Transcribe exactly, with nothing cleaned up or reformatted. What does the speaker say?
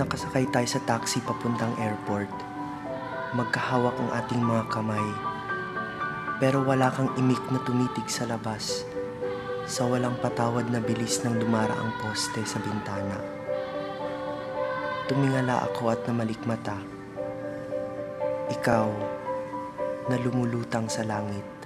Nakasakay tayo sa taxi papuntang airport. Magkahawak ang ating mga kamay. Pero wala kang imik na tumitig sa labas. Sa walang patawad na bilis ng dumaraang poste sa bintana. Tumingala ako at namalikmata. Ikaw na lumulutang sa langit.